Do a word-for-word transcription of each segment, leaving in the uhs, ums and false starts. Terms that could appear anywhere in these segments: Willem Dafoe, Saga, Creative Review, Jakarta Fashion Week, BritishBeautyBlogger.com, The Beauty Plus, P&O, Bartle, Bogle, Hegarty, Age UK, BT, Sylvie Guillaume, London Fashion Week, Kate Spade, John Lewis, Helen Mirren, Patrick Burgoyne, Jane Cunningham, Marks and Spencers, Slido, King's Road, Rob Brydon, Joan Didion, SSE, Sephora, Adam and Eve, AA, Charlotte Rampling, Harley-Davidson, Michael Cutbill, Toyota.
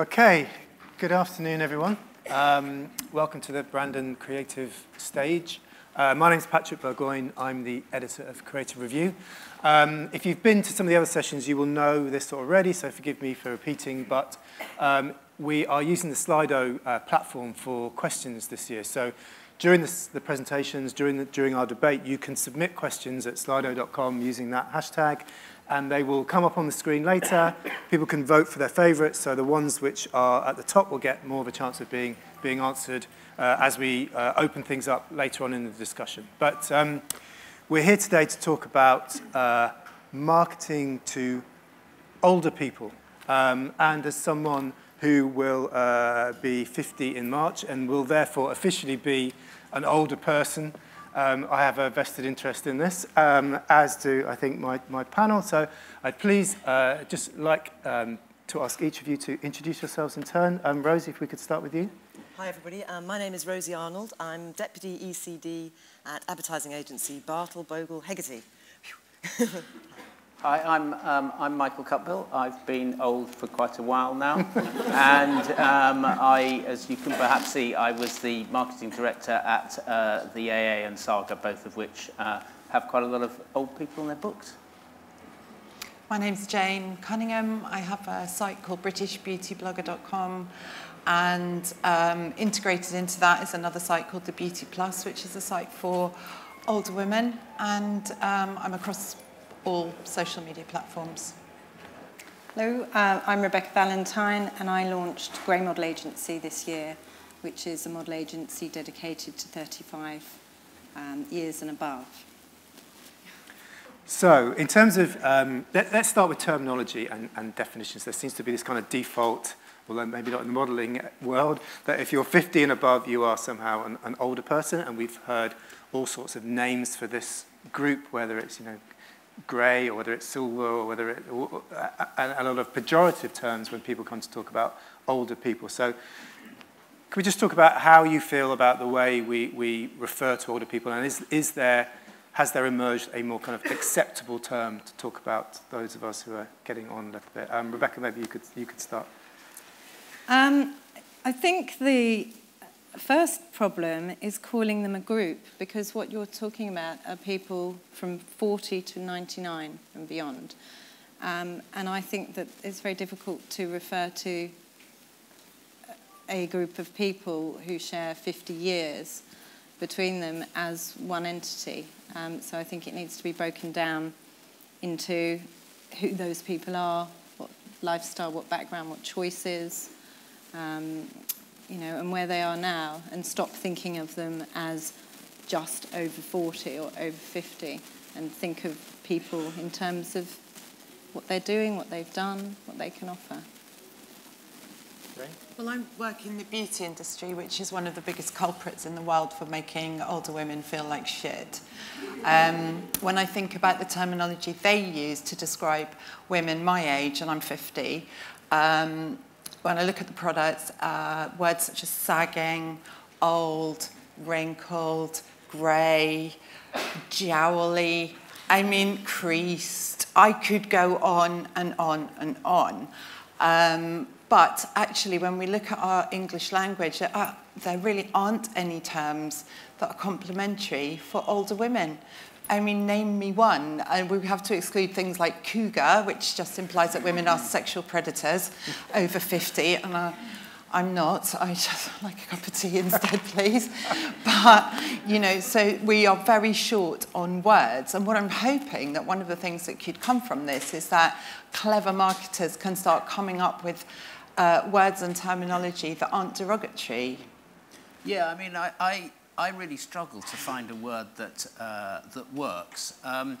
Okay, good afternoon, everyone. Um, welcome to the Brandon Creative Stage. Uh, my name's Patrick Burgoyne. I'm the editor of Creative Review. Um, if you've been to some of the other sessions, you will know this already, so forgive me for repeating, but um, we are using the Slido uh, platform for questions this year. So during this, the presentations, during, the, during our debate, you can submit questions at slido dot com using that hashtag, and they will come up on the screen later. People can vote for their favorites, so the ones which are at the top will get more of a chance of being, being answered uh, as we uh, open things up later on in the discussion. But um, we're here today to talk about uh, marketing to older people. Um, and as someone who will uh, be fifty in March and will therefore officially be an older person, Um, I have a vested interest in this, um, as do, I think, my, my panel. So I'd please uh, just like um, to ask each of you to introduce yourselves in turn. Um, Rosie, if we could start with you. Hi, everybody. Um, my name is Rosie Arnold. I'm Deputy E C D at Advertising Agency Bartle, Bogle, Hegarty. Hi, I'm, um, I'm Michael Cutbill. I've been old for quite a while now. And um, I, as you can perhaps see, I was the marketing director at uh, the A A and Saga, both of which uh, have quite a lot of old people in their books. My name's Jane Cunningham. I have a site called British Beauty Blogger dot com. And um, integrated into that is another site called The Beauty Plus, which is a site for older women. And um, I'm across all social media platforms. Hello, uh, I'm Rebecca Valentine, and I launched Grey Model Agency this year, which is a model agency dedicated to thirty-five um, years and above. So, in terms of, um, let, let's start with terminology and, and definitions. There seems to be this kind of default, although maybe not in the modelling world, that if you're fifty and above, you are somehow an, an older person, and we've heard all sorts of names for this group, whether it's, you know, grey, or whether it's silver, or whether it, or, uh, a, a lot of pejorative terms when people come to talk about older people. So can we just talk about how you feel about the way we, we refer to older people, and is, is there, has there emerged a more kind of acceptable term to talk about those of us who are getting on a little bit? Um, Rebecca, maybe you could, you could start. Um, I think the first problem is calling them a group, because what you're talking about are people from forty to ninety-nine and beyond. Um, and I think that it's very difficult to refer to a group of people who share fifty years between them as one entity. Um, so I think it needs to be broken down into who those people are, what lifestyle, what background, what choices, um, you know, and where they are now, and stop thinking of them as just over forty or over fifty, and think of people in terms of what they're doing, what they've done, what they can offer. Well, I work in the beauty industry, which is one of the biggest culprits in the world for making older women feel like shit. Um, when I think about the terminology they use to describe women my age, and I'm fifty, um, when I look at the products, uh, words such as sagging, old, wrinkled, grey, jowly, I mean creased. I could go on and on and on. Um, but actually, when we look at our English language, there, are, there really aren't any terms that are complimentary for older women. I mean, name me one. And we have to exclude things like cougar, which just implies that women are sexual predators over fifty. And I, I'm not. I just like a cup of tea instead, please. But, you know, so we are very short on words. And what I'm hoping that one of the things that could come from this is that clever marketers can start coming up with uh, words and terminology that aren't derogatory. Yeah, I mean, I... I... I really struggle to find a word that, uh, that works. Um,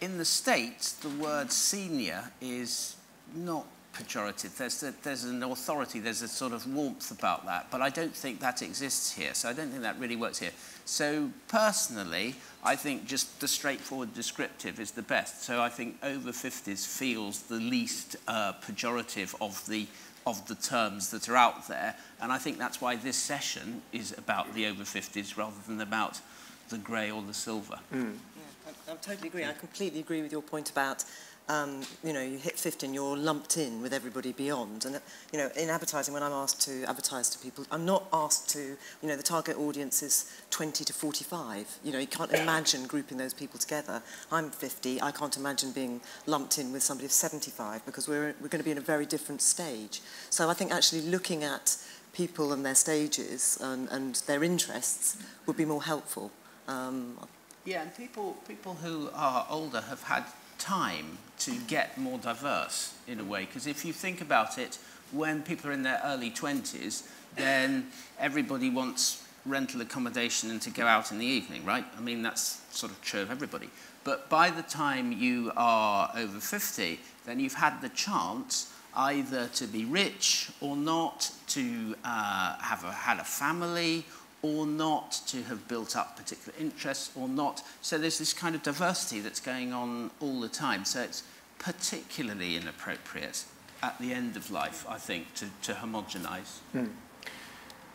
in the States, the word senior is not pejorative. There's, a, there's an authority, there's a sort of warmth about that, but I don't think that exists here, so I don't think that really works here. So personally, I think just the straightforward descriptive is the best. So I think over fifties feels the least uh, pejorative of the of the terms that are out there, and I think that's why this session is about the over fifties rather than about the grey or the silver. Mm. Yeah, I, I totally agree. I completely agree with your point about um, you know, you hit fifty and you're lumped in with everybody beyond. And, you know, in advertising, when I'm asked to advertise to people, I'm not asked to, you know, the target audience is twenty to forty-five. You know, you can't imagine grouping those people together. I'm fifty. I can't imagine being lumped in with somebody of seventy-five because we're, we're going to be in a very different stage. So I think actually looking at people and their stages and, and their interests would be more helpful. Um, yeah, and people, people who are older have had time to get more diverse in a way, because if you think about it, when people are in their early twenties, then everybody wants rental accommodation and to go out in the evening, right? I mean, that's sort of true of everybody. But by the time you are over fifty, then you've had the chance either to be rich or not, to uh, have a, had a family or not, to have built up particular interests or not. So there's this kind of diversity that's going on all the time. So it's particularly inappropriate at the end of life, I think, to, to homogenise. Mm.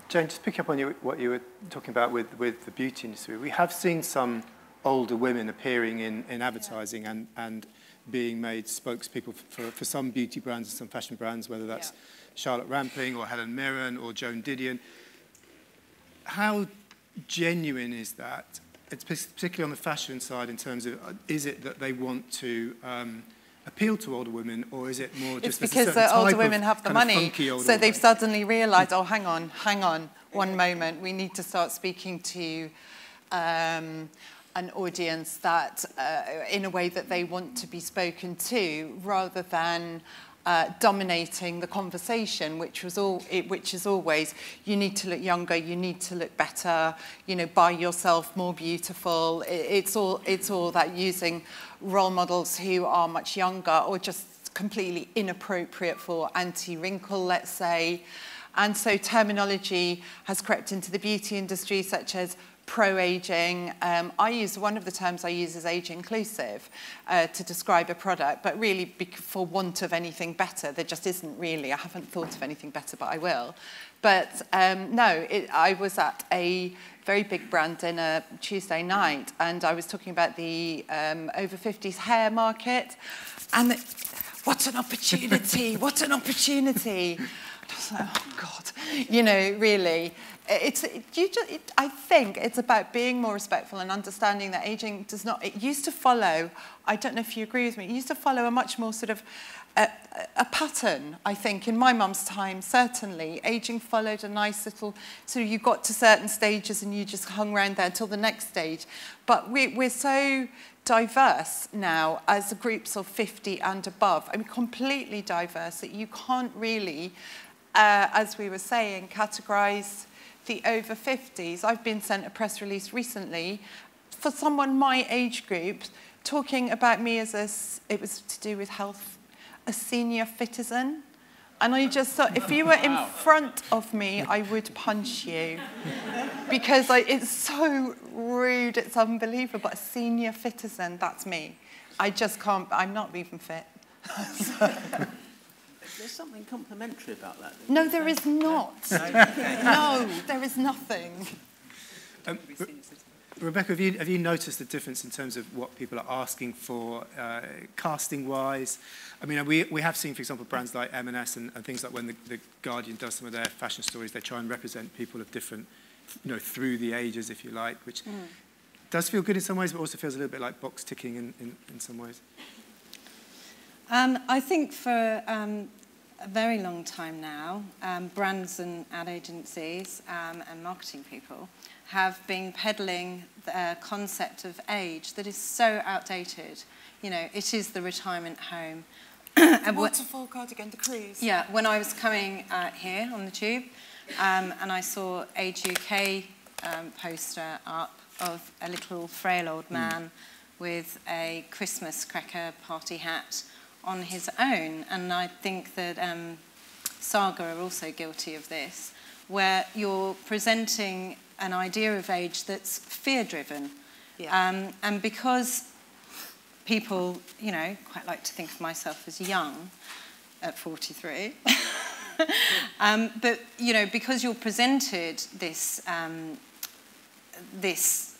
Jane, just pick up on you, what you were talking about with, with the beauty industry. We have seen some older women appearing in, in advertising yeah. and, and being made spokespeople for, for, for some beauty brands and some fashion brands, whether that's yeah. Charlotte Rampling or Helen Mirren or Joan Didion. How genuine is that? It's particularly on the fashion side in terms of, is it that they want to um, appeal to older women, or is it more just... It's because the older women have the money, so they've suddenly realised, oh, hang on, hang on, one moment, we need to start speaking to um, an audience that, uh, in a way that they want to be spoken to, rather than... Uh, dominating the conversation, which was all, it, which is always, you need to look younger, you need to look better, you know, buy yourself more beautiful. It, it's all, it's all that, using role models who are much younger or just completely inappropriate for anti-wrinkle, let's say. And so terminology has crept into the beauty industry, such as pro-aging. Um, I use, one of the terms I use is age inclusive uh, to describe a product, but really for want of anything better, there just isn't really. I haven't thought of anything better, but I will. But um, no, it, I was at a very big brand dinner Tuesday night, and I was talking about the um, over fifties hair market, and the, what an opportunity, what an opportunity. And I was like, oh God, you know, really. It's, it, you just, it, I think it's about being more respectful and understanding that aging does not, it used to follow, I don't know if you agree with me, it used to follow a much more sort of, a, a pattern, I think, in my mum's time, certainly. Aging followed a nice little, so you got to certain stages and you just hung around there until the next stage. But we, we're so diverse now as groups of fifty and above. I mean, completely diverse, that you can't really, uh, as we were saying, categorise the over fifties. I've been sent a press release recently for someone my age group talking about me as a, it was to do with health, a senior citizen. And I just thought, if you were in front of me, I would punch you. Because I, it's so rude, it's unbelievable. But a senior citizen, that's me. I just can't, I'm not even fit. So. There's something complimentary about that. No, there is not. No, there is nothing. Um, Re Rebecca, have you, have you noticed the difference in terms of what people are asking for, uh, casting-wise? I mean, we, we have seen, for example, brands like M and S and, and things like when the, the Guardian does some of their fashion stories, they try and represent people of different, you know, through the ages, if you like, which mm. does feel good in some ways, but also feels a little bit like box-ticking in, in, in some ways. Um, I think for um, a very long time now, um, brands and ad agencies um, and marketing people have been peddling the uh, concept of age that is so outdated. You know, it is the retirement home. And waterfall cardigan, the cruise. Yeah, when I was coming uh, here on the tube, um, and I saw Age U K um, poster up of a little frail old man mm. with a Christmas cracker party hat on his own, and I think that um, Saga are also guilty of this, where you're presenting an idea of age that's fear-driven. Yeah. Um, and because people, you know, quite like to think of myself as young at forty-three, um, but, you know, because you're presented this, um, this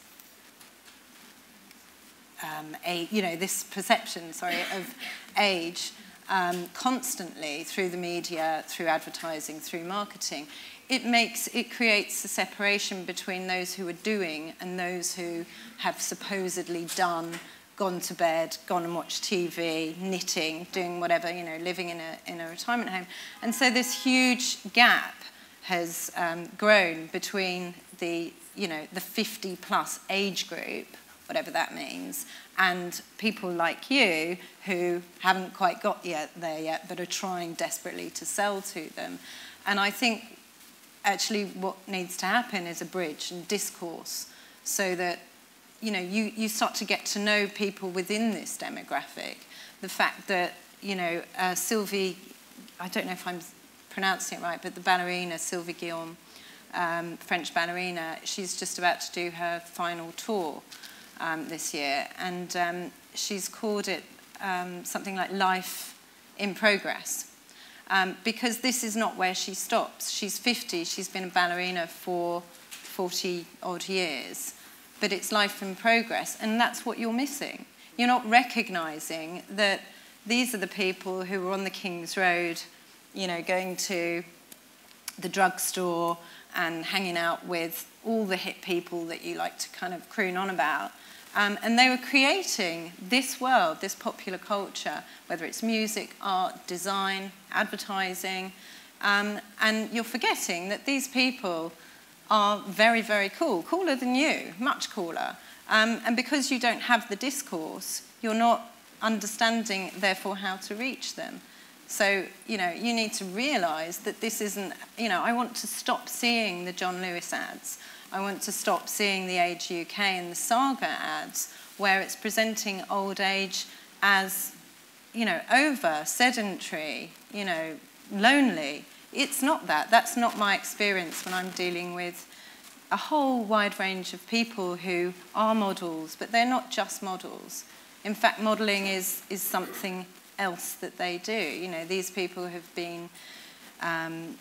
um, a, you know, this perception, sorry, of age um, constantly through the media, through advertising, through marketing, it makes, it creates a separation between those who are doing and those who have supposedly done, gone to bed, gone and watched T V, knitting, doing whatever, you know, living in a, in a retirement home. And so this huge gap has um, grown between the, you know, the fifty plus age group, whatever that means, and people like you who haven't quite got yet there yet, but are trying desperately to sell to them. And I think actually what needs to happen is a bridge and discourse so that, you know, you, you start to get to know people within this demographic. The fact that, you know, uh, Sylvie, I don't know if I'm pronouncing it right, but the ballerina, Sylvie Guillaume, um, French ballerina, she's just about to do her final tour um, this year. And um, she's called it um, something like Life in Progress. Um, because this is not where she stops. She's fifty, she's been a ballerina for forty odd years, but it's life in progress, and that's what you're missing. You're not recognising that these are the people who were on the King's Road, you know, going to the drugstore and hanging out with all the hip people that you like to kind of croon on about. Um, and they were creating this world, this popular culture, whether it's music, art, design, advertising. Um, and you're forgetting that these people are very, very cool, cooler than you, much cooler. Um, and because you don't have the discourse, you're not understanding, therefore, how to reach them. So, you know, you need to realise that this isn't, you know, I want to stop seeing the John Lewis ads. I want to stop seeing the Age U K and the Saga ads where it's presenting old age as, you know, over, sedentary, you know, lonely. It's not that. That's not my experience when I'm dealing with a whole wide range of people who are models, but they're not just models. In fact, modelling is, is something else that they do. You know, these people have been um,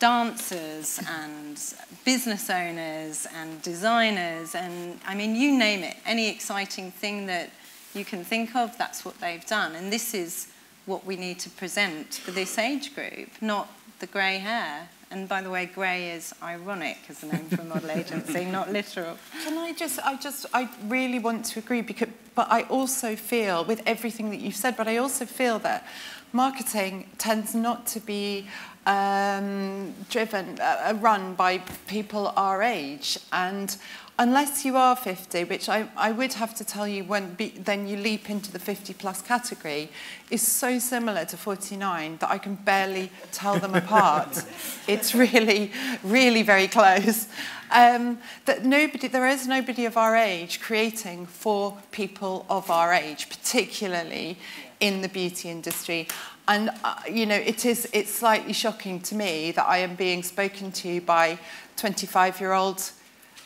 dancers and business owners and designers and, I mean, you name it. Any exciting thing that you can think of, that's what they've done. And this is what we need to present for this age group, not the grey hair. And by the way, grey is ironic as a name for a model agency, not literal. Can I just, I just, I really want to agree, because, but I also feel, with everything that you've said, but I also feel that marketing tends not to be um, driven, uh, run by people our age. And unless you are fifty, which I, I would have to tell you when be, then you leap into the fifty plus category, is so similar to forty-nine that I can barely tell them apart. It's really, really very close. Um, that nobody, there is nobody of our age creating for people of our age, particularly in the beauty industry. And, uh, you know, it is, it's slightly shocking to me that I am being spoken to by twenty-five-year-olds.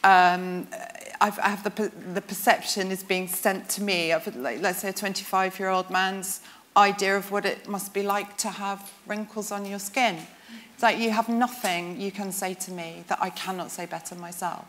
Um, I've, I have the, the perception is being sent to me of, like, let's say, a twenty-five-year-old man's idea of what it must be like to have wrinkles on your skin. It's like, you have nothing you can say to me that I cannot say better myself.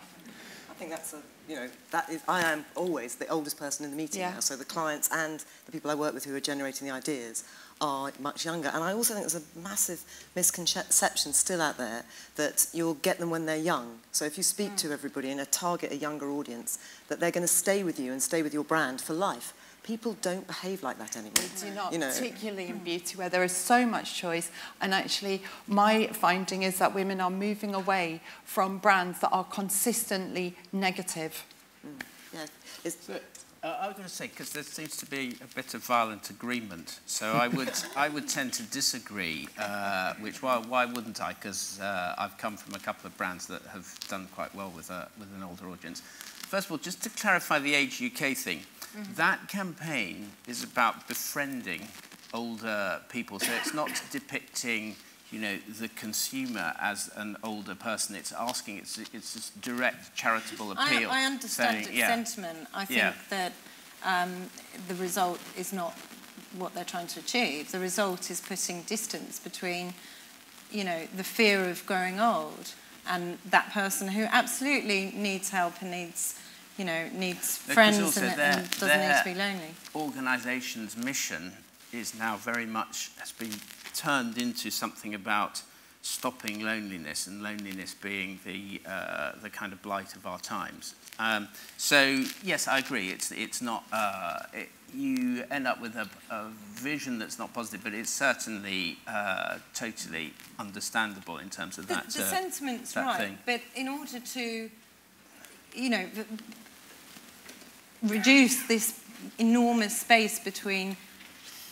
I think that's a, you know, that is, I am always the oldest person in the meeting yeah. now, so the clients and the people I work with who are generating the ideas are much younger. And I also think there's a massive misconception still out there that you'll get them when they're young. So if you speak mm. to everybody and target a younger audience, that they're going to stay with you and stay with your brand for life. People don't behave like that anymore. They do not, you know. Particularly in beauty, where there is so much choice. And actually, my finding is that women are moving away from brands that are consistently negative. Mm. Yeah. It's, so, Uh, I was going to say, because there seems to be a bit of violent agreement, so I would I would tend to disagree. Uh, which why why wouldn't I? Because uh, I've come from a couple of brands that have done quite well with a, with an older audience. First of all, just to clarify the Age U K thing, mm-hmm. that campaign is about befriending older people, so it's not depicting, you know, the consumer as an older person. It's asking, it's, it's this direct charitable appeal. I, I understand saying, its yeah. sentiment. I think yeah. that um, the result is not what they're trying to achieve. The result is putting distance between, you know, the fear of growing old and that person who absolutely needs help and needs you know, needs friends also and, their, and doesn't need to be lonely. Organisation's mission is now very much has been turned into something about stopping loneliness, and loneliness being the uh, the kind of blight of our times. Um, so yes, I agree. It's it's not uh, it, you end up with a, a vision that's not positive, but it's certainly uh, totally understandable in terms of the, that. The uh, sentiment's that right, thing. But in order to, you know, reduce this enormous space between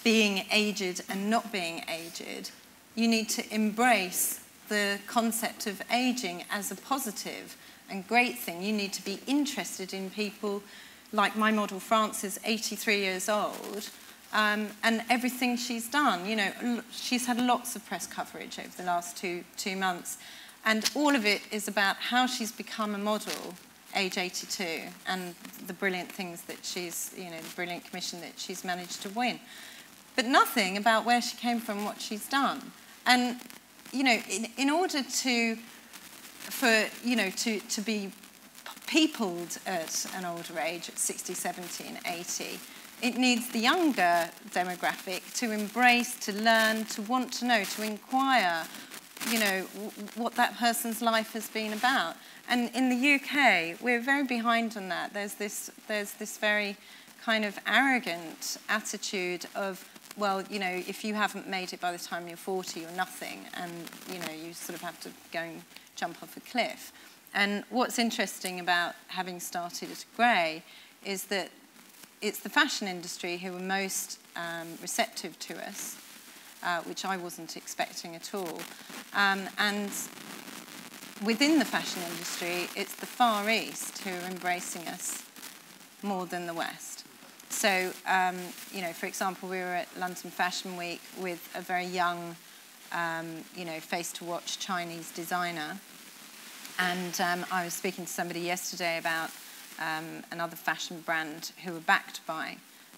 being aged and not being aged, you need to embrace the concept of aging as a positive and great thing. You need to be interested in people like my model France is eighty-three years old, um, and everything she's done. You know, she's had lots of press coverage over the last two, two months, and all of it is about how she's become a model age eighty-two and the brilliant things that she's, you know, the brilliant commission that she's managed to win. But nothing about where she came from, what she's done. And, you know, in, in order to, for, you know, to, to be peopled at an older age, at sixty, seventy and eighty, it needs the younger demographic to embrace, to learn, to want to know, to inquire, you know, w what that person's life has been about. And in the U K, we're very behind on that. There's this, there's this very kind of arrogant attitude of, well, you know, if you haven't made it by the time you're forty, you're nothing, and, you know, you sort of have to go and jump off a cliff. And what's interesting about having started at Grey is that it's the fashion industry who were most um, receptive to us, uh, which I wasn't expecting at all. Um, and within the fashion industry, it's the Far East who are embracing us more than the West. So, um, you know, for example, we were at London Fashion Week with a very young, um, you know, face-to-watch Chinese designer. And um, I was speaking to somebody yesterday about um, another fashion brand who were backed by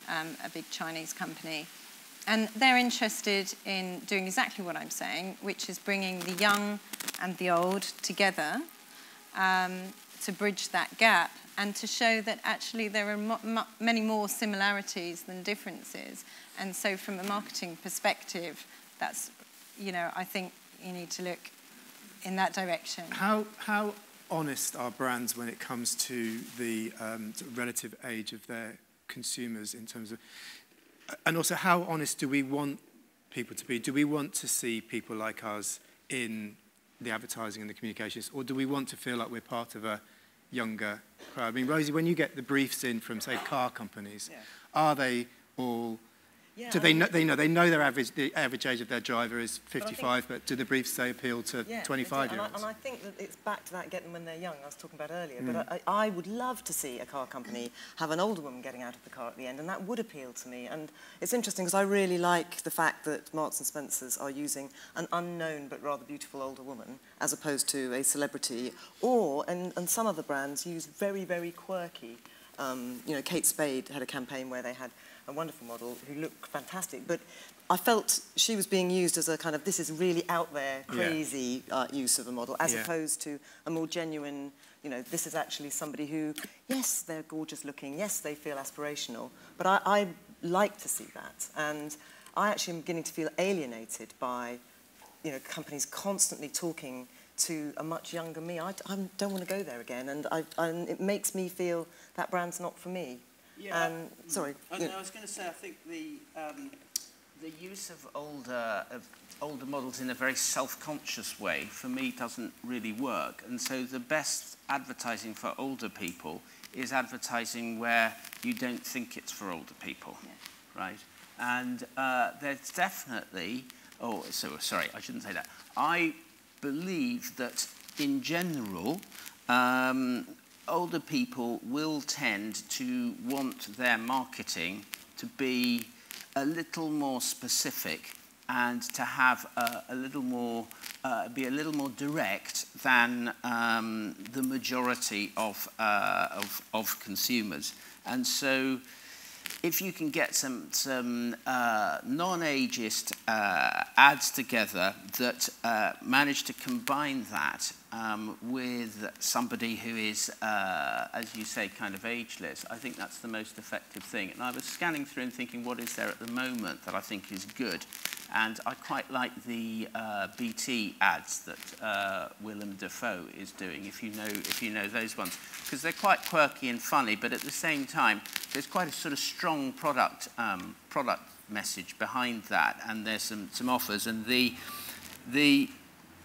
um, a big Chinese company. And they're interested in doing exactly what I'm saying, which is bringing the young and the old together um, to bridge that gap, and to show that actually there are many more similarities than differences. And so from a marketing perspective, that's, you know, I think you need to look in that direction. How, how honest are brands when it comes to the um, sort of relative age of their consumers in terms of, and also how honest do we want people to be? Do we want to see people like us in the advertising and the communications, or do we want to feel like we're part of a younger crowd? I mean, Rosie, when you get the briefs in from, say, car companies, yeah. are they all? Yeah, do they know, they know? They know their average. The average age of their driver is fifty-five, but, but do the briefs say appeal to twenty-five-year-olds? Yeah, and I think that it's back to that get them when they're young. I was talking about earlier, mm. but I, I would love to see a car company have an older woman getting out of the car at the end, and that would appeal to me. And it's interesting because I really like the fact that Marks and Spencers are using an unknown but rather beautiful older woman as opposed to a celebrity, or and, and some other brands use very very quirky. Um, you know, Kate Spade had a campaign where they had a wonderful model who looked fantastic, but I felt she was being used as a kind of, this is really out there, crazy yeah. uh, use of a model, as yeah. opposed to a more genuine, you know, this is actually somebody who, yes, they're gorgeous looking, yes, they feel aspirational, but I, I like to see that, and I actually am beginning to feel alienated by, you know, companies constantly talking to a much younger me. I, I don't want to go there again, and I, I, it makes me feel that brand's not for me. Yeah, um, sorry. I, I was going to say, I think the um, the use of older of older models in a very self-conscious way for me doesn't really work, and so the best advertising for older people is advertising where you don't think it's for older people, yeah. right? And uh, there's definitely. Oh, so sorry, I shouldn't say that. I believe that in general. Um, Older people will tend to want their marketing to be a little more specific and to have a, a little more, uh, be a little more direct than um, the majority of, uh, of, of consumers. And so if you can get some, some uh, non-ageist uh, ads together that uh, manage to combine that um, with somebody who is, uh, as you say, kind of ageless, I think that's the most effective thing. And I was scanning through and thinking, what is there at the moment that I think is good? And I quite like the uh, B T ads that uh, Willem Dafoe is doing, if you know, if you know those ones. Because they're quite quirky and funny, but at the same time, there's quite a sort of strong product, um, product message behind that, and there's some, some offers. And the, the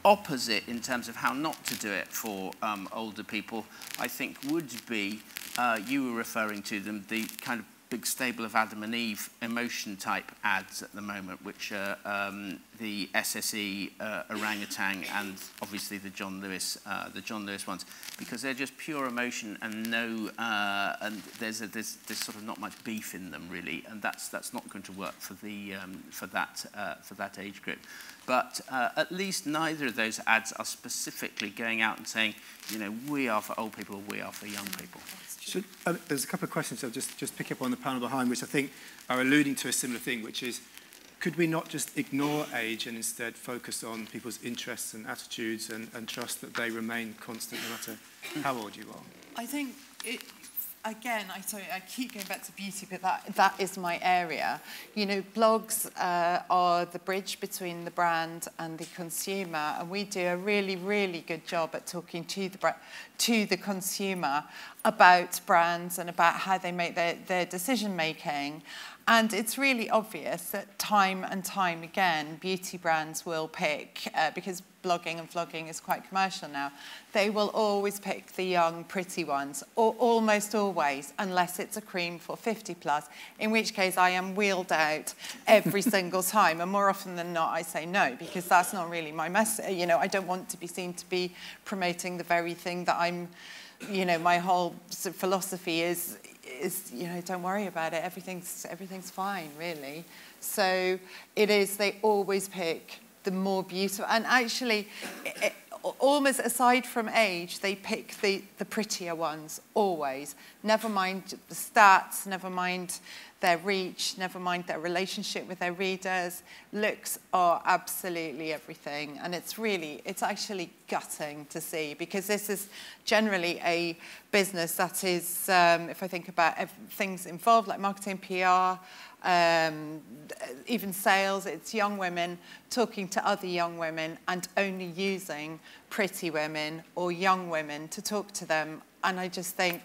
opposite in terms of how not to do it for um, older people, I think would be, uh, you were referring to them, the kind of big stable of Adam and Eve emotion type ads at the moment, which are um, the S S E uh, orangutan and obviously the John Lewis, uh, the John Lewis ones, because they're just pure emotion and no, uh, and there's, a, there's there's sort of not much beef in them really, and that's that's not going to work for the um, for that uh, for that age group. But uh, at least neither of those ads are specifically going out and saying, you know, we are for old people, we are for young people. Should, uh, there's a couple of questions I'll just, just pick up on the panel behind, which I think are alluding to a similar thing, which is, could we not just ignore age and instead focus on people's interests and attitudes and, and trust that they remain constant no matter how old you are? I think, it, again, I, sorry, I keep going back to beauty, but that, that is my area. You know, blogs uh, are the bridge between the brand and the consumer, and we do a really, really good job at talking to the brand, to the consumer about brands and about how they make their, their decision-making. And it's really obvious that time and time again, beauty brands will pick, uh, because blogging and vlogging is quite commercial now, they will always pick the young, pretty ones, or almost always, unless it's a cream for fifty plus, in which case I am wheeled out every single time. And more often than not, I say no, because that's not really my message. You know, I don't want to be seen to be promoting the very thing that I'm, you know, my whole sort of philosophy is, is, you know, don't worry about it. Everything's, everything's fine, really. So it is, they always pick the more beautiful. And actually, it, it, almost aside from age, they pick the, the prettier ones, always. Never mind the stats, never mind their reach, never mind their relationship with their readers. Looks are absolutely everything. And it's really, it's actually gutting to see, because this is generally a business that is, um, if I think about things involved like marketing, P R, um, even sales, it's young women talking to other young women and only using pretty women or young women to talk to them. And I just think,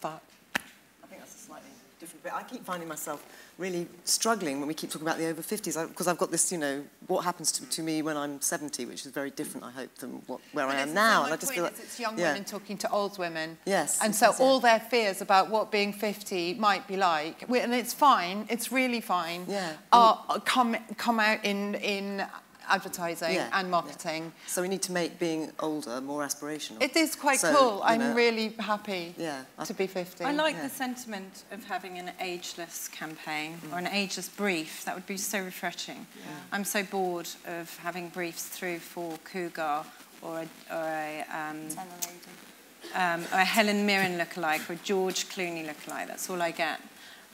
fuck. I think that's a slightly different bit. I keep finding myself really struggling when we keep talking about the over fifties, because I've got this, you know, what happens to, to me when I'm seventy, which is very different, I hope, than what, where and I am now. And I just feel like it's young yeah. women talking to old women. Yes. And so all it. their fears about what being fifty might be like, and it's fine, it's really fine, yeah. are, are come come out in in advertising yeah. and marketing. Yeah. So we need to make being older more aspirational. It is quite so, cool. I'm know, really happy yeah, to be fifty. I like yeah. the sentiment of having an ageless campaign mm. or an ageless brief. That would be so refreshing. Yeah. I'm so bored of having briefs through for Cougar or a, or a, um, um, or a Helen Mirren lookalike or a George Clooney lookalike. That's all I get.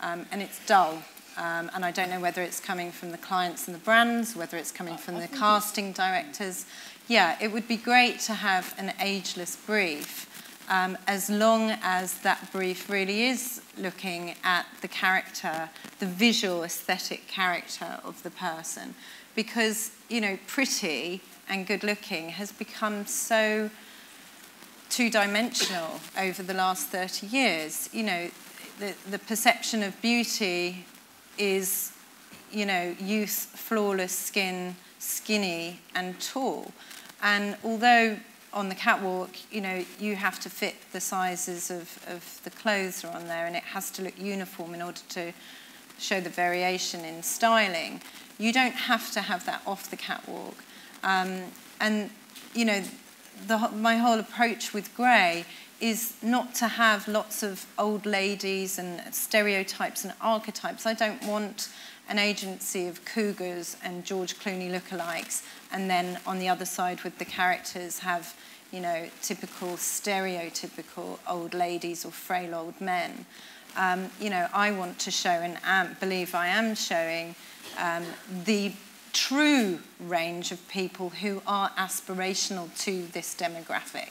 Um, and it's dull. Um, and I don't know whether it's coming from the clients and the brands, whether it's coming from the casting directors. Yeah, it would be great to have an ageless brief, um, as long as that brief really is looking at the character, the visual aesthetic character of the person. Because, you know, pretty and good looking has become so two-dimensional over the last thirty years. You know, the, the perception of beauty is, you know, youth, flawless skin, skinny and tall. And although on the catwalk, you know, you have to fit the sizes of, of the clothes that are on there and it has to look uniform in order to show the variation in styling, you don't have to have that off the catwalk. Um, and, you know, the, my whole approach with Grey is not to have lots of old ladies and stereotypes and archetypes. I don't want an agency of cougars and George Clooney lookalikes, and then on the other side with the characters have, you know, typical, stereotypical old ladies or frail old men. Um, you know, I want to show and am, believe I am showing um, the true range of people who are aspirational to this demographic.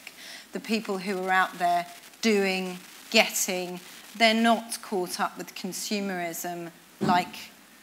The people who are out there doing, getting, they're not caught up with consumerism like,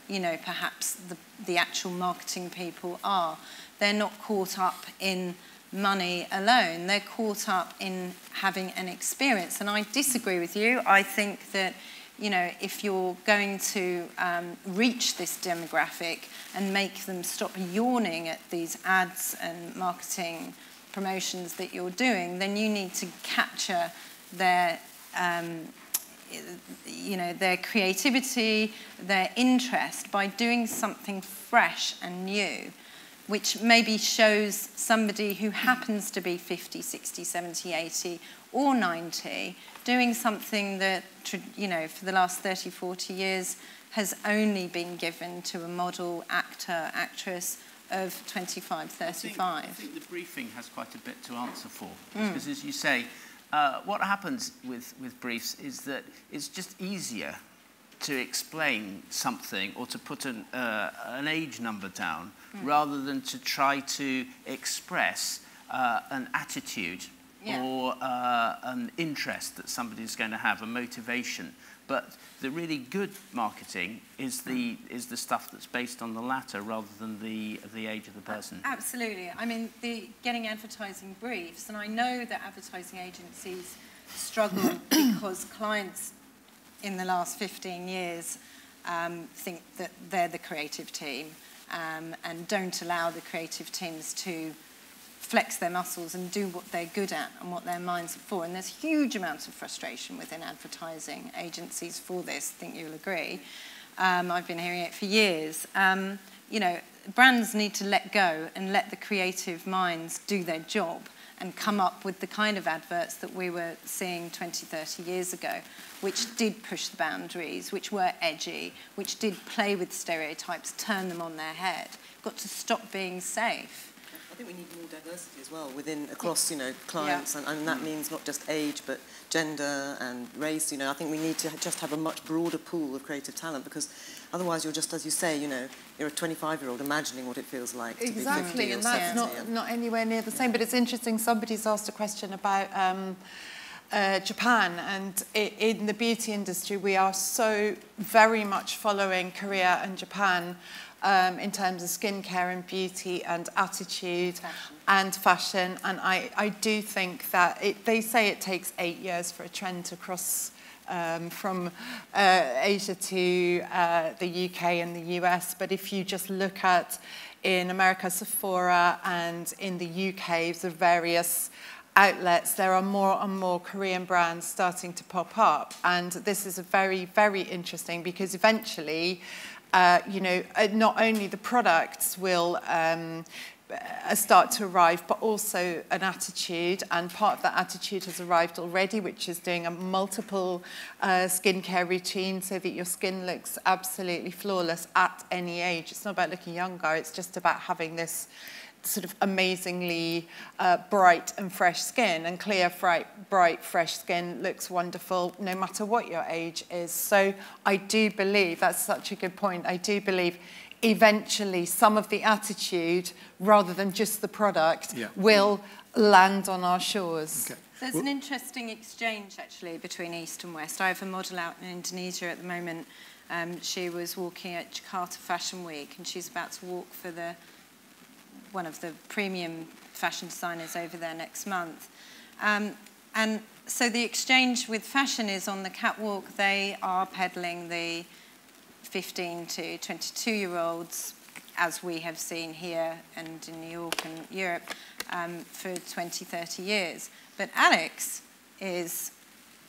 you know, perhaps the, the actual marketing people are. They're not caught up in money alone. They're caught up in having an experience. And I disagree with you. I think that, you know, if you're going to um, reach this demographic and make them stop yawning at these ads and marketing promotions that you're doing, then you need to capture their, um, you know, their creativity, their interest by doing something fresh and new, which maybe shows somebody who happens to be fifty, sixty, seventy, eighty, or ninety, doing something that, you know, for the last thirty, forty years has only been given to a model, actor, actress of twenty-five, thirty-five. I think, I think the briefing has quite a bit to answer for. Mm. Because as you say, uh, what happens with, with briefs is that it's just easier to explain something or to put an, uh, an age number down, mm, rather than to try to express uh, an attitude, yeah, or uh, an interest that somebody's going to have, a motivation. But the really good marketing is the, is the stuff that's based on the latter rather than the, the age of the person. Absolutely. I mean, the, getting advertising briefs, and I know that advertising agencies struggle because clients in the last fifteen years um, think that they're the creative team um, and don't allow the creative teams to flex their muscles and do what they're good at and what their minds are for. And there's huge amounts of frustration within advertising agencies for this. I think you'll agree. Um, I've been hearing it for years. Um, you know, brands need to let go and let the creative minds do their job and come up with the kind of adverts that we were seeing twenty, thirty years ago, which did push the boundaries, which were edgy, which did play with stereotypes, turn them on their head. We've got to stop being safe. I think we need more diversity as well within, across, you know, clients, yeah, and, and that means not just age, but gender and race. You know, I think we need to just have a much broader pool of creative talent, because otherwise you're just, as you say, you know, you're a twenty-five-year-old imagining what it feels like. Exactly, to be fifty, and that's not, and not anywhere near the same. But it's interesting, somebody's asked a question about um, uh, Japan, and it, in the beauty industry, we are so very much following Korea and Japan Um, in terms of skincare and beauty and attitude, fashion, and fashion. And I, I do think that it, they say it takes eight years for a trend to cross um, from uh, Asia to uh, the U K and the U S. But if you just look at, in America, Sephora, and in the U K, the various outlets, there are more and more Korean brands starting to pop up. And this is a very, very interesting, because eventually, Uh, you know, not only the products will um, start to arrive, but also an attitude, and part of that attitude has arrived already, which is doing a multiple uh, skincare routine so that your skin looks absolutely flawless at any age. It's not about looking younger, it's just about having this sort of amazingly uh, bright and fresh skin, and clear, bright, bright, fresh skin looks wonderful no matter what your age is. So I do believe, that's such a good point, I do believe eventually some of the attitude, rather than just the product, yeah, will land on our shores. Okay. There's an interesting exchange, actually, between East and West. I have a model out in Indonesia at the moment. Um, she was walking at Jakarta Fashion Week, and she's about to walk for the one of the premium fashion designers over there next month. Um, and so the exchange with fashion is on the catwalk. They are peddling the fifteen to twenty-two-year-olds, as we have seen here and in New York and Europe, um, for twenty, thirty years. But Alex is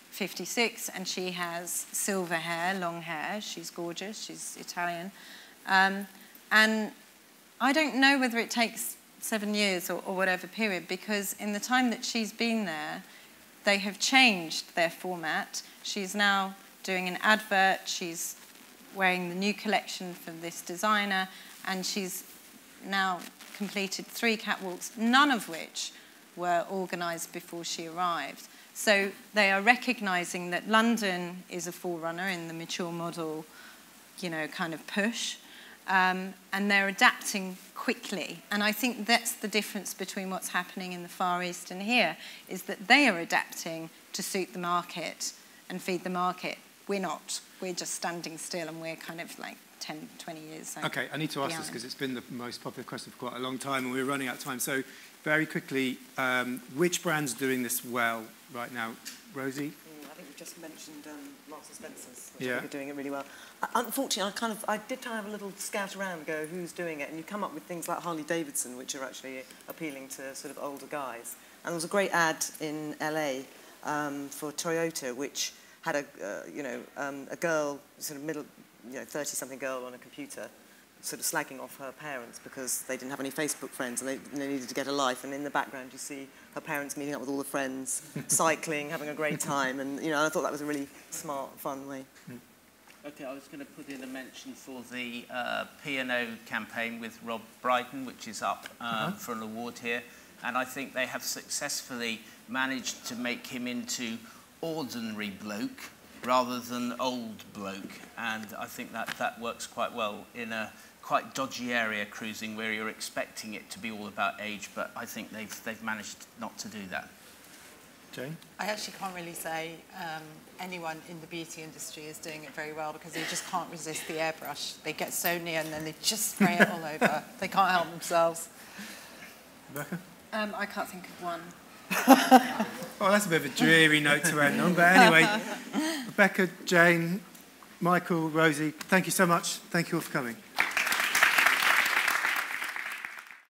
fifty-six, and she has silver hair, long hair. She's gorgeous. She's Italian. Um, and I don't know whether it takes seven years or, or whatever period, because in the time that she's been there, they have changed their format. She's now doing an advert, she's wearing the new collection from this designer, and she's now completed three catwalks, none of which were organised before she arrived. So they are recognising that London is a forerunner in the mature model, you know, kind of push, um, and they're adapting quickly. And I think that's the difference between what's happening in the Far East and here, is that they are adapting to suit the market and feed the market. We're not. We're just standing still, and we're kind of like ten, twenty years. Like, okay, I need to ask this because it's been the most popular question for quite a long time, and we're running out of time. So very quickly, um, which brands are doing this well right now? Rosie? Mm, I think you just mentioned um, Marks and Spencers, which yeah. I think are doing it really well. Uh, unfortunately, I kind of I did try to have a little scout around and go, who's doing it? And you come up with things like Harley-Davidson, which are actually appealing to sort of older guys. And there was a great ad in L A um, for Toyota, which had a, uh, you know, um, a girl, sort of middle, you know, thirty-something girl on a computer sort of slagging off her parents because they didn't have any Facebook friends and they, they needed to get a life. And in the background, you see her parents meeting up with all the friends, cycling, having a great time. And, you know, I thought that was a really smart, fun way. OK, I was going to put in a mention for the uh, P and O campaign with Rob Brydon, which is up um, uh-huh. for an award here. And I think they have successfully managed to make him into ordinary bloke rather than old bloke, and I think that that works quite well in a quite dodgy area cruising where you're expecting it to be all about age, but I think they've they've managed not to do that. Jane? I actually can't really say um, anyone in the beauty industry is doing it very well because they just can't resist the airbrush. They get so near and then they just spray it all over. They can't help themselves. Rebecca? Um, I can't think of one. Oh, that's a bit of a dreary note to end on. But anyway, Rebecca, Jane, Michael, Rosie, thank you so much. Thank you all for coming.